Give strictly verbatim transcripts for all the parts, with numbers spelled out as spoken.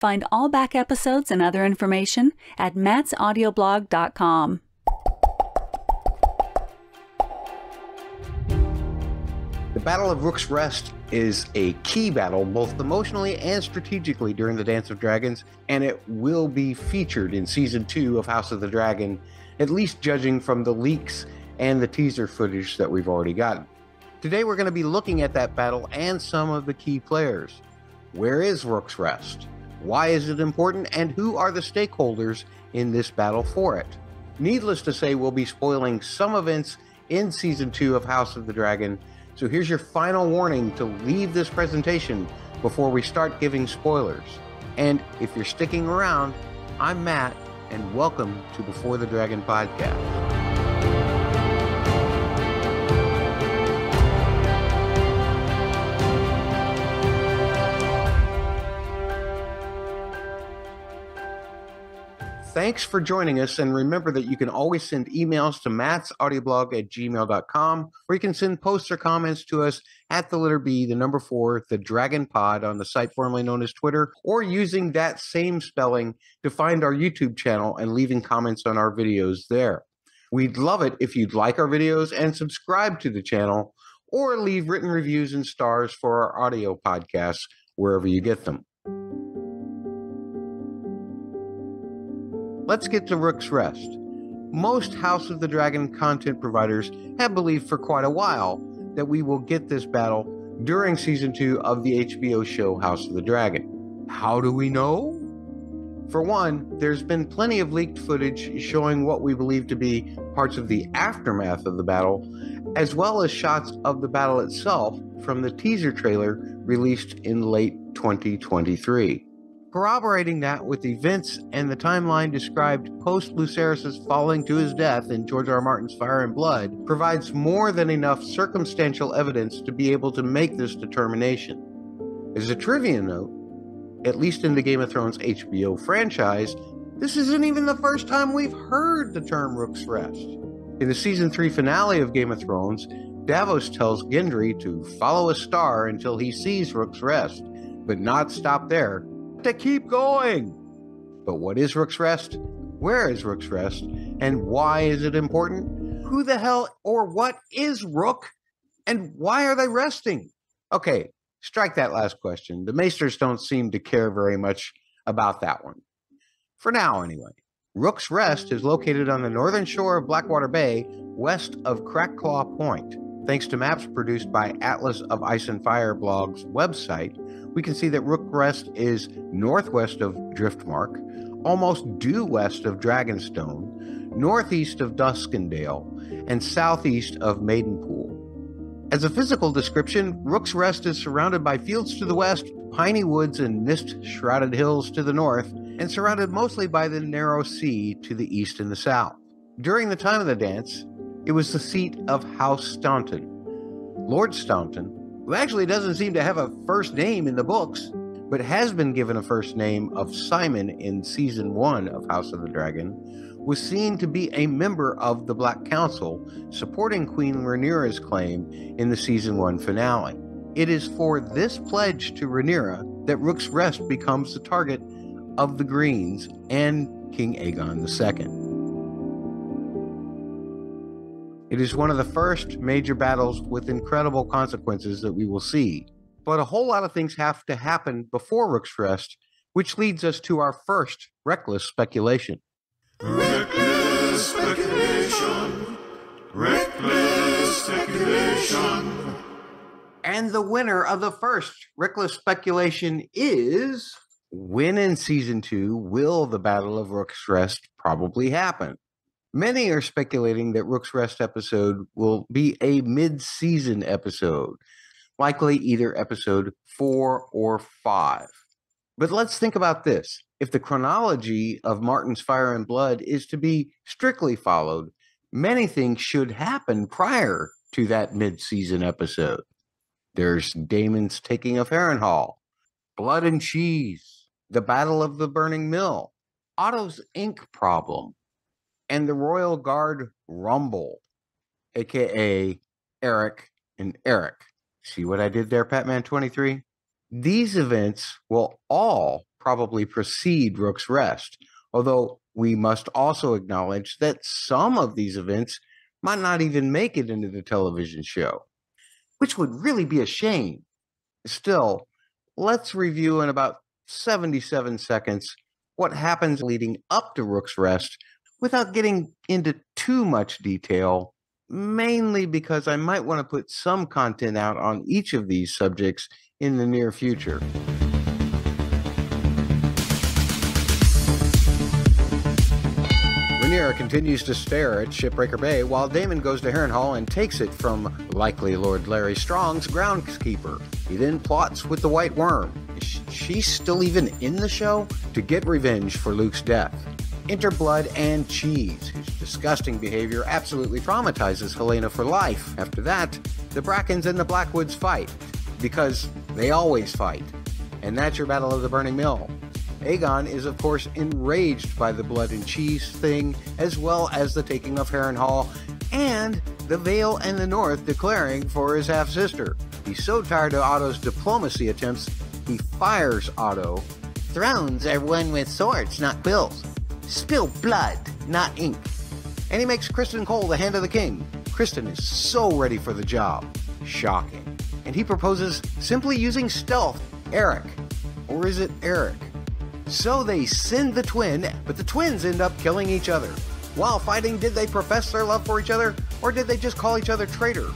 Find all back episodes and other information at matt's audio blog dot com. The Battle of Rook's Rest is a key battle, both emotionally and strategically, during the Dance of Dragons, and it will be featured in Season two of House of the Dragon, at least judging from the leaks and the teaser footage that we've already gotten. Today we're going to be looking at that battle and some of the key players. Where is Rook's Rest? Why is it important? And who are the stakeholders in this battle for it? Needless to say, we'll be spoiling some events in Season two of House of the Dragon, so here's your final warning to leave this presentation before we start giving spoilers. And if you're sticking around, I'm Matt, and welcome to Before the Dragon Podcast. Thanks for joining us, and remember that you can always send emails to matt's audio blog at gmail dot com, or you can send posts or comments to us at the letter B, the number four, the Dragon Pod on the site formerly known as Twitter, or using that same spelling to find our YouTube channel and leaving comments on our videos there. We'd love it if you'd like our videos and subscribe to the channel, or leave written reviews and stars for our audio podcasts wherever you get them. Let's get to Rook's Rest. Most House of the Dragon content providers have believed for quite a while that we will get this battle during Season two of the H B O show House of the Dragon. How do we know? For one, there's been plenty of leaked footage showing what we believe to be parts of the aftermath of the battle, as well as shots of the battle itself from the teaser trailer released in late twenty twenty-three. Corroborating that with events and the timeline described post-Lucerys' falling to his death in George R. R. Martin's Fire and Blood provides more than enough circumstantial evidence to be able to make this determination. As a trivia note, at least in the Game of Thrones H B O franchise, this isn't even the first time we've heard the term Rook's Rest. In the Season three finale of Game of Thrones, Davos tells Gendry to follow a star until he sees Rook's Rest, but not stop there. To keep going. But what is Rook's Rest? Where is Rook's Rest? And why is it important? Who the hell or what is Rook? And why are they resting? Okay, strike that last question. The Maesters don't seem to care very much about that one. For now, anyway. Rook's Rest is located on the northern shore of Blackwater Bay, west of Crackclaw Point. Thanks to maps produced by Atlas of Ice and Fire blog's website, we can see that Rook's Rest is northwest of Driftmark, almost due west of Dragonstone, northeast of Duskendale, and southeast of Maidenpool. As a physical description, Rook's Rest is surrounded by fields to the west, piney woods and mist-shrouded hills to the north, and surrounded mostly by the narrow sea to the east and the south. During the time of the dance, it was the seat of House Staunton. Lord Staunton, who actually doesn't seem to have a first name in the books, but has been given a first name of Simon in Season one of House of the Dragon, was seen to be a member of the Black Council, supporting Queen Rhaenyra's claim in the Season one finale. It is for this pledge to Rhaenyra that Rook's Rest becomes the target of the Greens and King Aegon the Second. It is one of the first major battles with incredible consequences that we will see, but a whole lot of things have to happen before Rook's Rest, which leads us to our first reckless speculation. Reckless speculation. Reckless speculation. And the winner of the first reckless speculation is: when in Season two will the Battle of Rook's Rest probably happen? Many are speculating that Rook's Rest episode will be a mid-season episode, likely either episode four or five. But let's think about this. If the chronology of Martin's Fire and Blood is to be strictly followed, many things should happen prior to that mid-season episode. There's Daemon's taking of Harrenhal, Blood and Cheese, the Battle of the Burning Mill, Otto's ink problem, and the Royal Guard Rumble, a k a. Erryk and Erryk. See what I did there, Patman twenty-three? These events will all probably precede Rook's Rest, although we must also acknowledge that some of these events might not even make it into the television show, which would really be a shame. Still, let's review in about seventy-seven seconds what happens leading up to Rook's Rest without getting into too much detail, mainly because I might want to put some content out on each of these subjects in the near future. Rhaenyra continues to stare at Shipbreaker Bay while Daemon goes to Harrenhal and takes it from likely Lord Larry Strong's groundskeeper. He then plots with the White Worm. Is she still even in the show? To get revenge for Luke's death. Enter Blood and Cheese, whose disgusting behavior absolutely traumatizes Helena for life. After that, the Brackens and the Blackwoods fight, because they always fight. And that's your Battle of the Burning Mill. Aegon is, of course, enraged by the Blood and Cheese thing, as well as the taking of Harrenhal, and the Vale and the North declaring for his half-sister. He's so tired of Otto's diplomacy attempts, he fires Otto. Thrones are won with swords, not quills. Spill blood, not ink. And he makes Criston Cole the hand of the king. Criston is so ready for the job. Shocking. And he proposes simply using stealth Erryk. Or is it Erryk? So they send the twin, but the twins end up killing each other. While fighting, did they profess their love for each other, or did they just call each other traitor?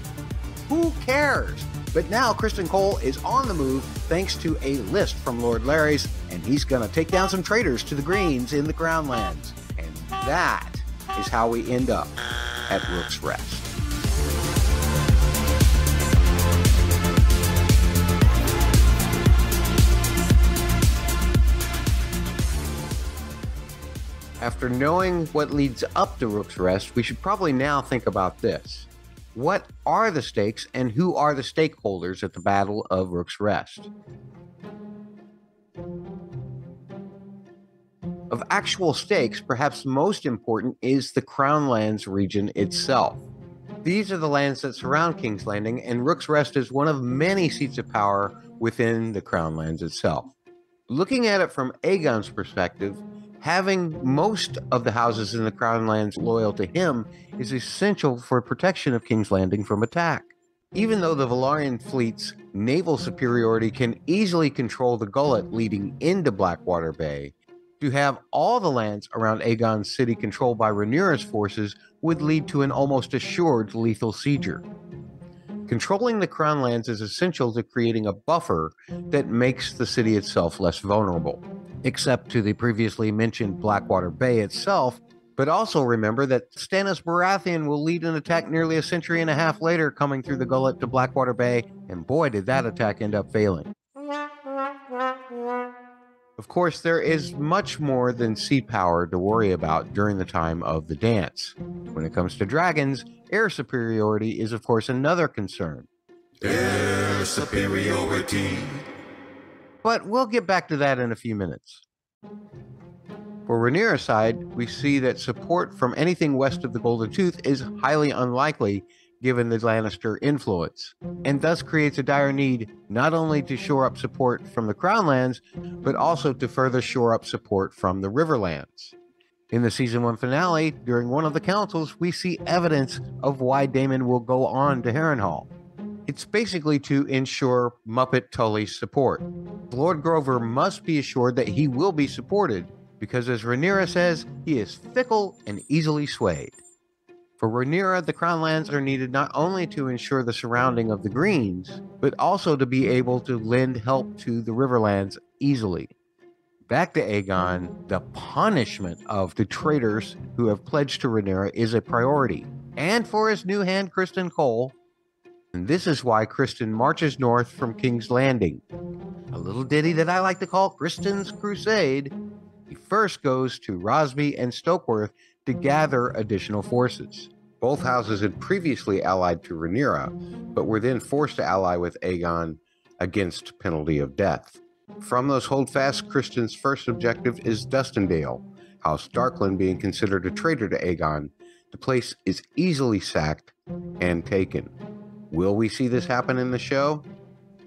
Who cares? But now Criston Cole is on the move thanks to a list from Lord Larry's, and he's going to take down some traitors to the Greens in the Crownlands. And that is how we end up at Rook's Rest. After knowing what leads up to Rook's Rest, we should probably now think about this. What are the stakes and who are the stakeholders at the Battle of Rook's Rest? Of actual stakes, perhaps most important is the Crownlands region itself. These are the lands that surround King's Landing, and Rook's Rest is one of many seats of power within the Crownlands itself. Looking at it from Aegon's perspective, having most of the houses in the Crownlands loyal to him is essential for protection of King's Landing from attack. Even though the Velaryon fleet's naval superiority can easily control the gullet leading into Blackwater Bay, to have all the lands around Aegon's city controlled by Rhaenyra's forces would lead to an almost assured lethal sieger. Controlling the Crownlands is essential to creating a buffer that makes the city itself less vulnerable. Except to the previously mentioned Blackwater Bay itself, but also remember that Stannis Baratheon will lead an attack nearly a century and a half later coming through the gullet to Blackwater Bay, and boy did that attack end up failing. Of course, there is much more than sea power to worry about during the time of the dance. When it comes to dragons, air superiority is of course another concern. Air superiority. But we'll get back to that in a few minutes. For Rhaenyra's side, we see that support from anything west of the Golden Tooth is highly unlikely given the Lannister influence, and thus creates a dire need not only to shore up support from the Crownlands, but also to further shore up support from the Riverlands. In the season one finale, during one of the councils, we see evidence of why Daemon will go on to Harrenhal. It's basically to ensure Muppet Tully's support. Lord Grover must be assured that he will be supported, because as Rhaenyra says, he is fickle and easily swayed. For Rhaenyra, the Crownlands are needed not only to ensure the surrounding of the Greens, but also to be able to lend help to the Riverlands easily. Back to Aegon, the punishment of the traitors who have pledged to Rhaenyra is a priority. And for his new hand, Criston Cole, and this is why Criston marches north from King's Landing. A little ditty that I like to call Criston's Crusade. He first goes to Rosby and Stokeworth to gather additional forces. Both houses had previously allied to Rhaenyra, but were then forced to ally with Aegon against penalty of death. From those holdfasts, Criston's first objective is Duskendale, House Darklyn being considered a traitor to Aegon. The place is easily sacked and taken. Will we see this happen in the show?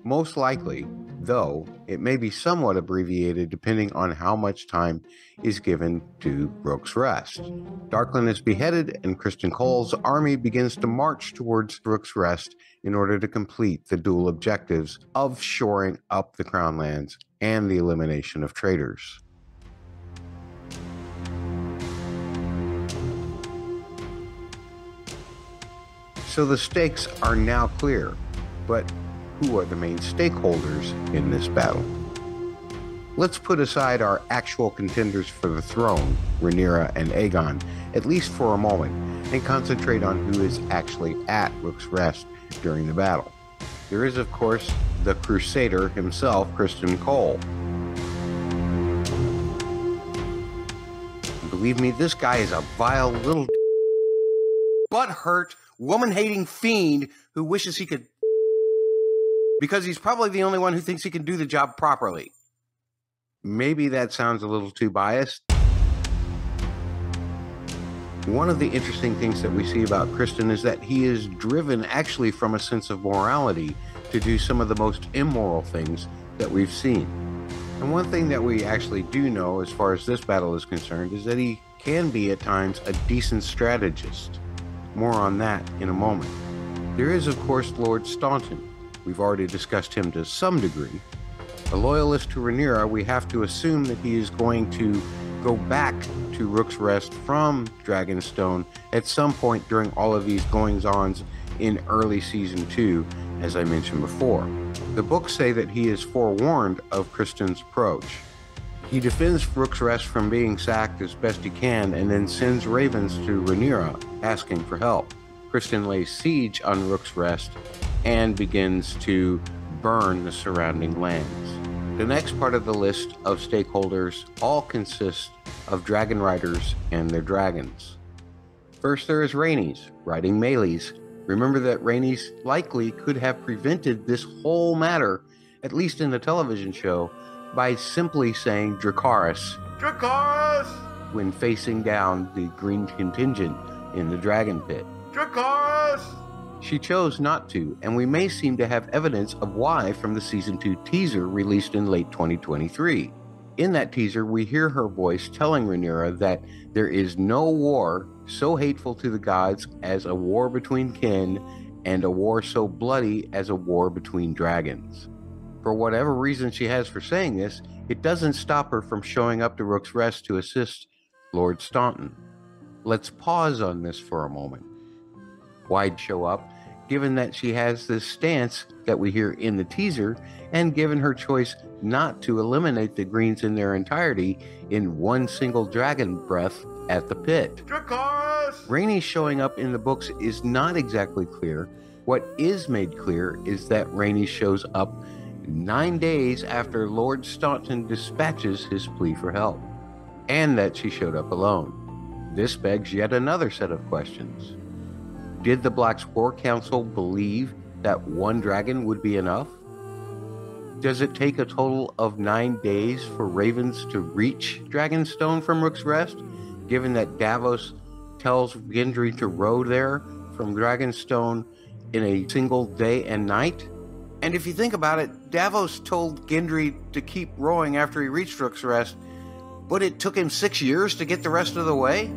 Most likely, though It may be somewhat abbreviated depending on how much time is given to Rook's Rest. Darklyn is beheaded, and Criston Cole's army begins to march towards Rook's Rest in order to complete the dual objectives of shoring up the Crownlands and the elimination of traitors. So the stakes are now clear, but who are the main stakeholders in this battle? Let's put aside our actual contenders for the throne, Rhaenyra and Aegon, at least for a moment, and concentrate on who is actually at Rook's Rest during the battle. There is, of course, the Crusader himself, Criston Cole. Believe me, this guy is a vile little butthurt, woman-hating fiend who wishes he could, because he's probably the only one who thinks he can do the job properly. Maybe that sounds a little too biased. One of the interesting things that we see about Criston is that he is driven actually from a sense of morality to do some of the most immoral things that we've seen. And one thing that we actually do know as far as this battle is concerned is that he can be at times a decent strategist. More on that in a moment. There is, of course, Lord Staunton. We've already discussed him to some degree. A loyalist to Rhaenyra, we have to assume that he is going to go back to Rook's Rest from Dragonstone at some point during all of these goings-ons in early season two, as I mentioned before. The books say that he is forewarned of Criston's approach. He defends Rook's Rest from being sacked as best he can and then sends ravens to Rhaenyra asking for help. Criston lays siege on Rook's Rest and begins to burn the surrounding lands. The next part of the list of stakeholders all consists of dragon riders and their dragons. First, there is Rhaenys, riding Meleys. Remember that Rhaenys likely could have prevented this whole matter, at least in the television show, by simply saying Dracarys, Dracarys, when facing down the green contingent in the dragon pit. Dracarys! She chose not to, and we may seem to have evidence of why from the season two teaser released in late twenty twenty-three. In that teaser, we hear her voice telling Rhaenyra that there is no war so hateful to the gods as a war between kin, and a war so bloody as a war between dragons. For whatever reason she has for saying this, it doesn't stop her from showing up to Rook's Rest to assist Lord Staunton. Let's pause on this for a moment. Why'd show up, given that she has this stance that we hear in the teaser, and given her choice not to eliminate the greens in their entirety in one single dragon breath at the pit? Dracarys! Rhaenys showing up in the books is not exactly clear. What is made clear is that Rhaenys shows up nine days after Lord Staunton dispatches his plea for help, and that she showed up alone. This begs yet another set of questions. Did the Black's War Council believe that one dragon would be enough? Does it take a total of nine days for ravens to reach Dragonstone from Rook's Rest, given that Davos tells Gendry to row there from Dragonstone in a single day and night? And if you think about it, Davos told Gendry to keep rowing after he reached Rook's Rest, but it took him six years to get the rest of the way?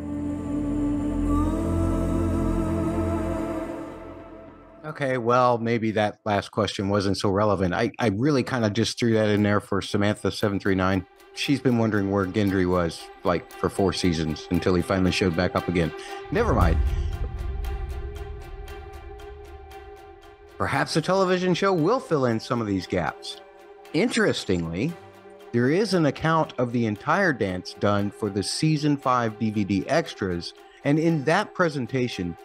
Okay, well, maybe that last question wasn't so relevant. I, I really kind of just threw that in there for Samantha seven three nine. She's been wondering where Gendry was, like, for four seasons until he finally showed back up again. Never mind. Perhaps the television show will fill in some of these gaps. Interestingly, there is an account of the entire dance done for the Season five D V D extras, and in that presentation,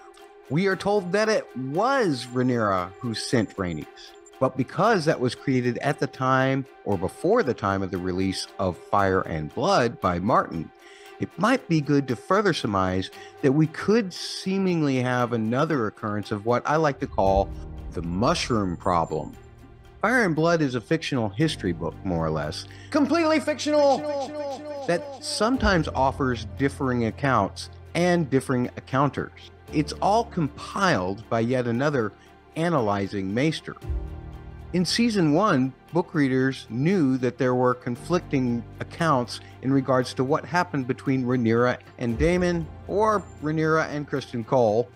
we are told that it was Rhaenyra who sent Rhaenys, but because that was created at the time or before the time of the release of Fire and Blood by Martin, it might be good to further surmise that we could seemingly have another occurrence of what I like to call the Mushroom problem. Fire and Blood is a fictional history book, more or less, completely fictional, fictional, fictional. that sometimes offers differing accounts and differing accounters. It's all compiled by yet another analyzing maester. In season one, book readers knew that there were conflicting accounts in regards to what happened between Rhaenyra and Daemon, or Rhaenyra and Criston Cole.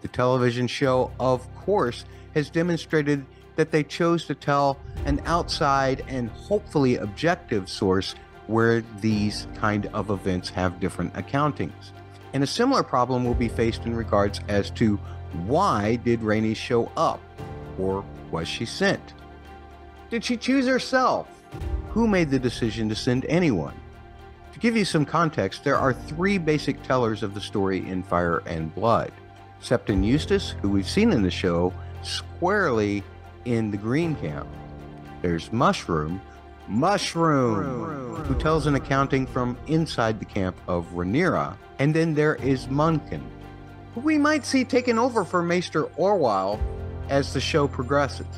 The television show, of course, has demonstrated that they chose to tell an outside and hopefully objective source where these kind of events have different accountings. And a similar problem will be faced in regards as to why did Rhaenys show up, or was she sent? Did she choose herself? Who made the decision to send anyone? To give you some context, there are three basic tellers of the story in Fire and Blood. Septon Eustace, who we've seen in the show, squarely in the green camp. There's Mushroom, Mushroom, who tells an accounting from inside the camp of Rhaenyra. And then there is Munkin, who we might see taken over for Maester Orwell as the show progresses.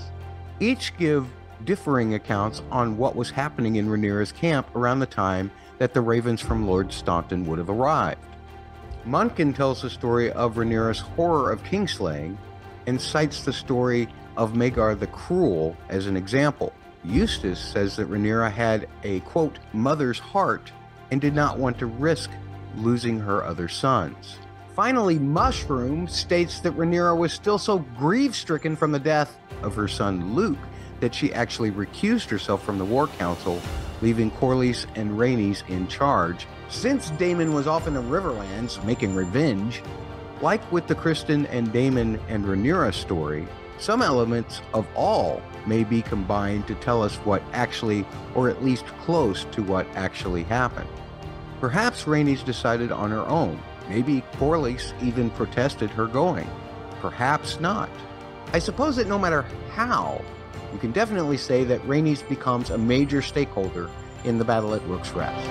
Each give differing accounts on what was happening in Rhaenyra's camp around the time that the ravens from Lord Staunton would have arrived. Munkin tells the story of Rhaenyra's horror of kingslaying and cites the story of Vhagar the Cruel as an example. Eustace says that Rhaenyra had a, quote, mother's heart and did not want to risk losing her other sons. Finally, Mushroom states that Rhaenyra was still so grief-stricken from the death of her son Luke that she actually recused herself from the war council, leaving Corlys and Rhaenys in charge, since Daemon was off in the Riverlands making revenge. Like with the Criston and Daemon and Rhaenyra story, some elements of all may be combined to tell us what actually, or at least close to what actually happened. Perhaps Rhaenys decided on her own. Maybe Corlys even protested her going. Perhaps not. I suppose that no matter how, you can definitely say that Rhaenys becomes a major stakeholder in the battle at Rook's Rest.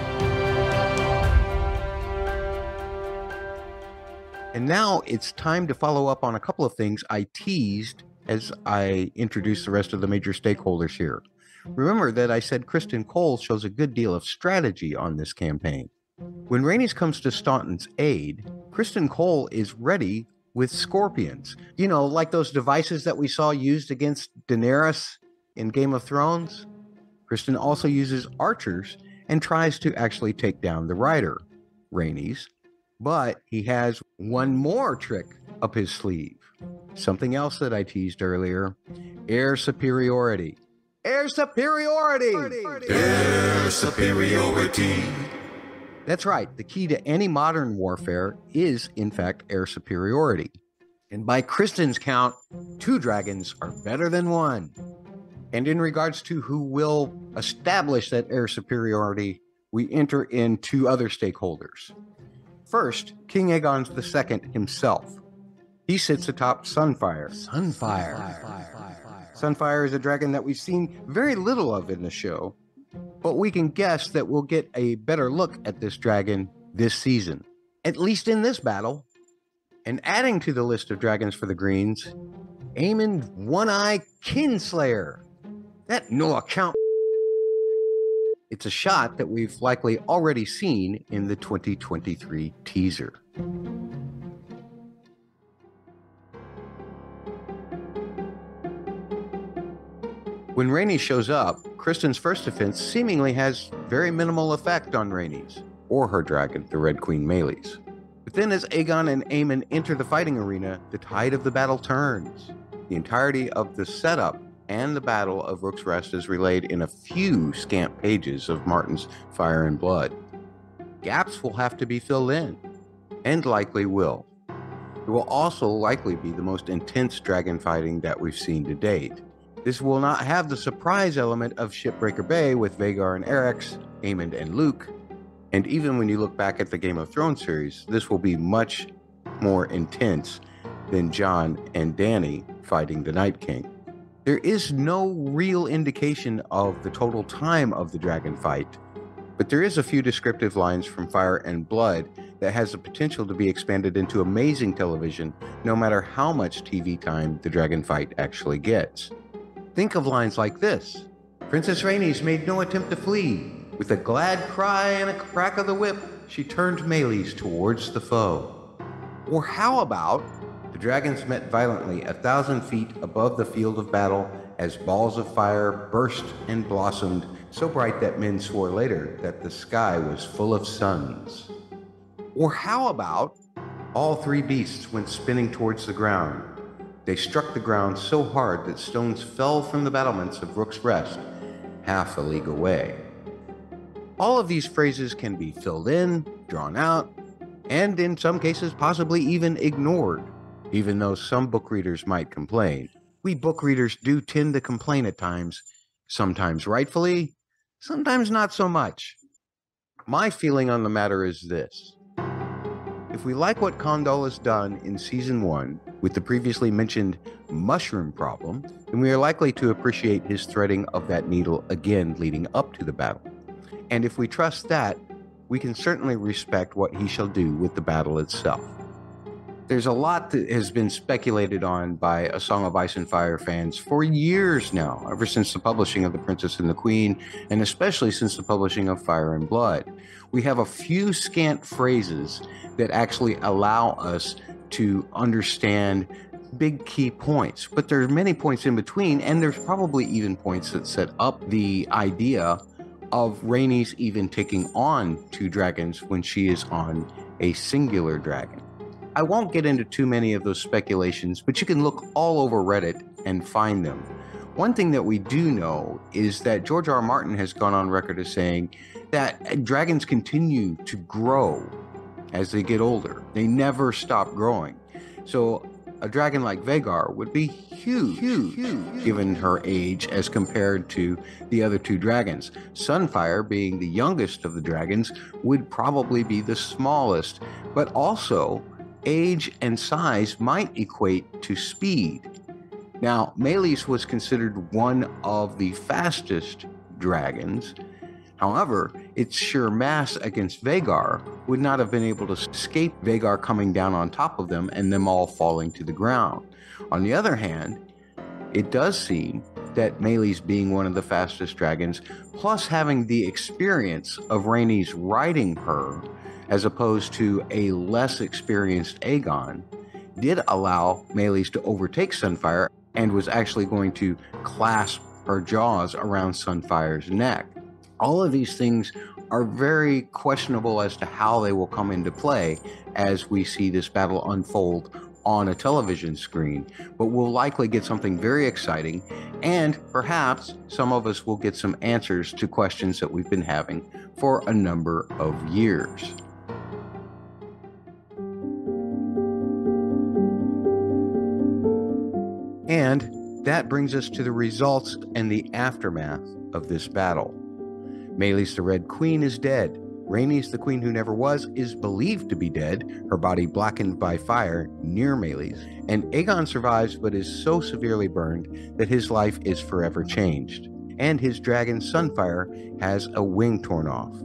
And now it's time to follow up on a couple of things I teased as I introduced the rest of the major stakeholders here. Remember that I said Criston Cole shows a good deal of strategy on this campaign. When Rhaenys comes to Staunton's aid, Criston Cole is ready with scorpions. You know, like those devices that we saw used against Daenerys in Game of Thrones. Criston also uses archers and tries to actually take down the rider, Rhaenys. But he has one more trick up his sleeve. Something else that I teased earlier, air superiority. Air superiority! Air superiority! That's right, the key to any modern warfare is, in fact, air superiority. And by Criston's count, two dragons are better than one. And in regards to who will establish that air superiority, we enter in two other stakeholders. First, King Aegon the Second himself. He sits atop Sunfire. Sunfire. Sunfire. Sunfire is a dragon that we've seen very little of in the show, but we can guess that we'll get a better look at this dragon this season, at least in this battle. And adding to the list of dragons for the Greens, Aemond One-Eye Kinslayer. That no account. It's a shot that we've likely already seen in the twenty twenty-three teaser. When Rhaenys shows up, Criston's first defense seemingly has very minimal effect on Rhaenys, or her dragon, the Red Queen Meleys. But then as Aegon and Aemon enter the fighting arena, the tide of the battle turns. The entirety of the setup and the Battle of Rook's Rest is relayed in a few scant pages of Martin's Fire and Blood. Gaps will have to be filled in, and likely will. It will also likely be the most intense dragon fighting that we've seen to date. This will not have the surprise element of Shipbreaker Bay with Vhagar and Erryk, Aemond and Luke, and even when you look back at the Game of Thrones series, this will be much more intense than Jon and Dany fighting the Night King. There is no real indication of the total time of the dragon fight, but there is a few descriptive lines from Fire and Blood that has the potential to be expanded into amazing television no matter how much T V time the dragon fight actually gets. Think of lines like this. Princess Rhaenys made no attempt to flee. With a glad cry and a crack of the whip, she turned Meleys towards the foe. Or how about, the dragons met violently a thousand feet above the field of battle as balls of fire burst and blossomed, so bright that men swore later that the sky was full of suns. Or how about all three beasts went spinning towards the ground? They struck the ground so hard that stones fell from the battlements of Rook's Rest, half a league away. All of these phrases can be filled in, drawn out, and in some cases possibly even ignored, even though some book readers might complain. We book readers do tend to complain at times, sometimes rightfully, sometimes not so much. My feeling on the matter is this. If we like what Condal has done in season one with the previously mentioned mushroom problem, then we are likely to appreciate his threading of that needle again leading up to the battle. And if we trust that, we can certainly respect what he shall do with the battle itself. There's a lot that has been speculated on by A Song of Ice and Fire fans for years now, ever since the publishing of The Princess and the Queen, and especially since the publishing of Fire and Blood. We have a few scant phrases that actually allow us to understand big key points, but there's many points in between, and there's probably even points that set up the idea of Rhaenys even taking on two dragons when she is on a singular dragon. I won't get into too many of those speculations, but you can look all over Reddit and find them. One thing that we do know is that George R. R. Martin has gone on record as saying that dragons continue to grow as they get older. They never stop growing. So a dragon like Vhagar would be huge, huge, huge, given her age as compared to the other two dragons. Sunfire, being the youngest of the dragons, would probably be the smallest, but also age and size might equate to speed. Now, Meleys was considered one of the fastest dragons. However, its sheer mass against Vhagar would not have been able to escape Vhagar coming down on top of them and them all falling to the ground. On the other hand, it does seem that Meleys being one of the fastest dragons, plus having the experience of Rhaenys riding her, as opposed to a less experienced Aegon, did allow Meleys to overtake Sunfire and was actually going to clasp her jaws around Sunfire's neck. All of these things are very questionable as to how they will come into play as we see this battle unfold on a television screen, but we'll likely get something very exciting, and perhaps some of us will get some answers to questions that we've been having for a number of years. And that brings us to the results and the aftermath of this battle. Meleys the Red Queen is dead. Rhaenys, the queen who never was, is believed to be dead, her body blackened by fire near Meleys. And Aegon survives but is so severely burned that his life is forever changed. And his dragon Sunfire has a wing torn off.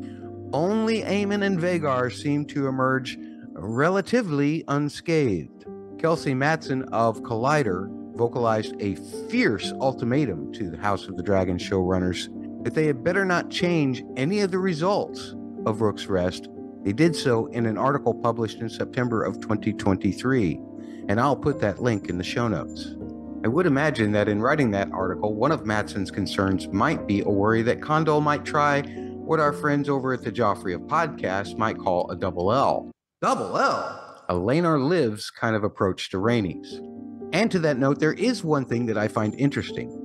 Only Aemon and Vhagar seem to emerge relatively unscathed. Kelsey Matson of Collider vocalized a fierce ultimatum to the House of the Dragon showrunners that they had better not change any of the results of Rook's Rest. They did so in an article published in September of twenty twenty-three, and I'll put that link in the show notes. I would imagine that in writing that article, one of Mattson's concerns might be a worry that Condal might try what our friends over at the Joffrey of Podcast might call a double L. Double L? A Laenar Lives kind of approach to Rhaenys. And to that note, there is one thing that I find interesting.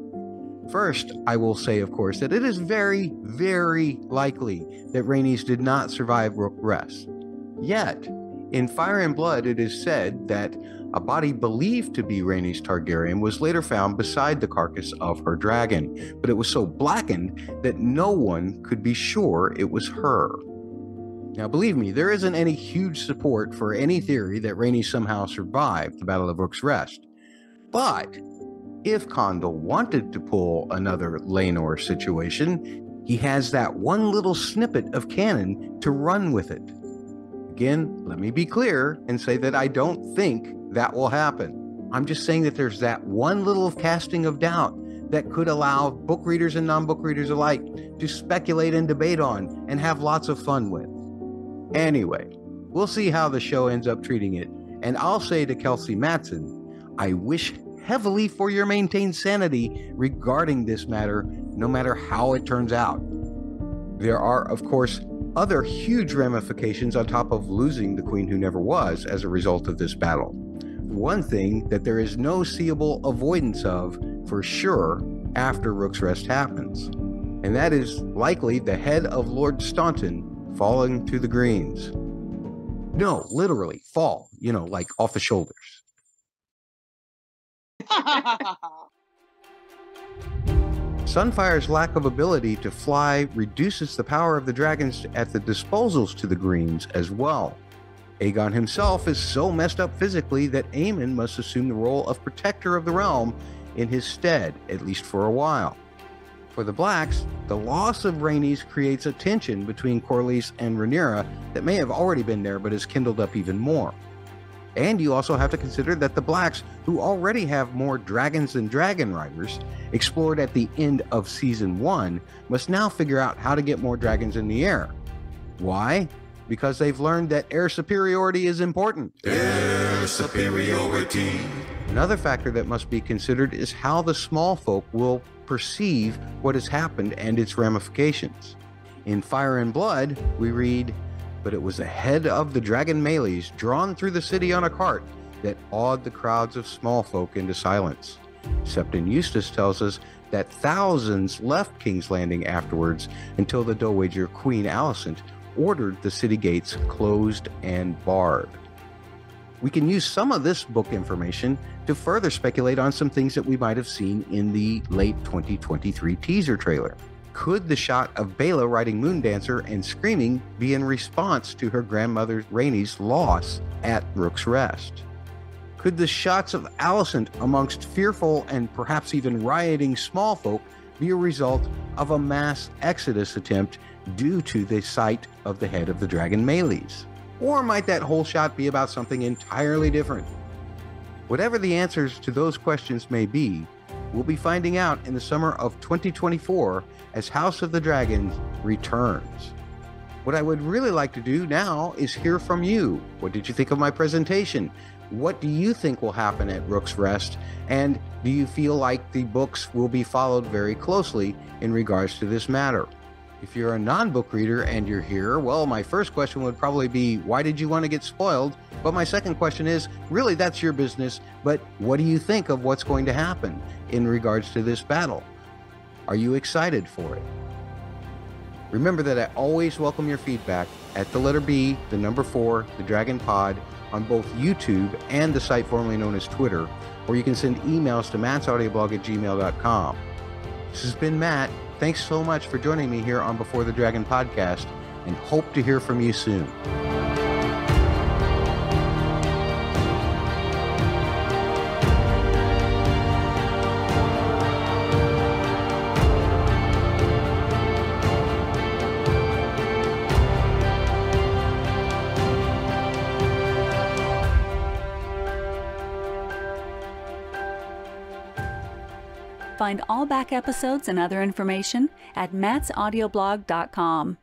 First, I will say, of course, that it is very, very likely that Rhaenys did not survive Rook's Rest. Yet, in Fire and Blood, it is said that a body believed to be Rhaenys Targaryen was later found beside the carcass of her dragon, but it was so blackened that no one could be sure it was her. Now, believe me, there isn't any huge support for any theory that Rhaenys somehow survived the Battle of Rook's Rest, but if Condal wanted to pull another Laenor situation, he has that one little snippet of canon to run with it. Again, let me be clear and say that I don't think that will happen. I'm just saying that there's that one little casting of doubt that could allow book readers and non-book readers alike to speculate and debate on and have lots of fun with. Anyway, we'll see how the show ends up treating it, and I'll say to Kelsey Matson, I wish heavily for your maintained sanity regarding this matter, no matter how it turns out. There are, of course, other huge ramifications on top of losing the queen who never was as a result of this battle. One thing that there is no seeable avoidance of for sure after Rook's Rest happens, and that is likely the head of Lord Staunton falling to the Greens. No, literally, fall, you know, like off his shoulders. Sunfire's lack of ability to fly reduces the power of the dragons at the disposals to the Greens as well. Aegon himself is so messed up physically that Aemon must assume the role of protector of the realm in his stead, at least for a while. For the Blacks, the loss of Rhaenys creates a tension between Corlys and Rhaenyra that may have already been there but is kindled up even more. And you also have to consider that the Blacks, who already have more dragons than dragon riders, explored at the end of season one, must now figure out how to get more dragons in the air. Why? Because they've learned that air superiority is important. Air superiority. Another factor that must be considered is how the small folk will perceive what has happened and its ramifications. In Fire and Blood, we read, "But it was the head of the dragon Meleys, drawn through the city on a cart, that awed the crowds of small folk into silence." Septon Eustace tells us that thousands left King's Landing afterwards until the Dowager Queen Alicent ordered the city gates closed and barred. We can use some of this book information to further speculate on some things that we might have seen in the late twenty twenty-three teaser trailer. Could the shot of Bela riding Moondancer and screaming be in response to her grandmother Rhaenys' loss at Rook's Rest? Could the shots of Alicent amongst fearful and perhaps even rioting small folk be a result of a mass exodus attempt due to the sight of the head of the dragon Meleys? Or might that whole shot be about something entirely different? Whatever the answers to those questions may be, we'll be finding out in the summer of twenty twenty-four as House of the Dragon returns. What I would really like to do now is hear from you. What did you think of my presentation? What do you think will happen at Rook's Rest? And do you feel like the books will be followed very closely in regards to this matter? If you're a non-book reader and you're here, well, my first question would probably be, why did you want to get spoiled? But my second question is, really, that's your business, but what do you think of what's going to happen in regards to this battle? Are you excited for it? Remember that I always welcome your feedback at the letter B, the number four, the Dragon Pod, on both YouTube and the site formerly known as Twitter, or you can send emails to mattsaudioblog at gmail dot com. This has been Matt. Thanks so much for joining me here on Before the Dragon Podcast, and hope to hear from you soon. Find all back episodes and other information at mattsaudioblog dot com.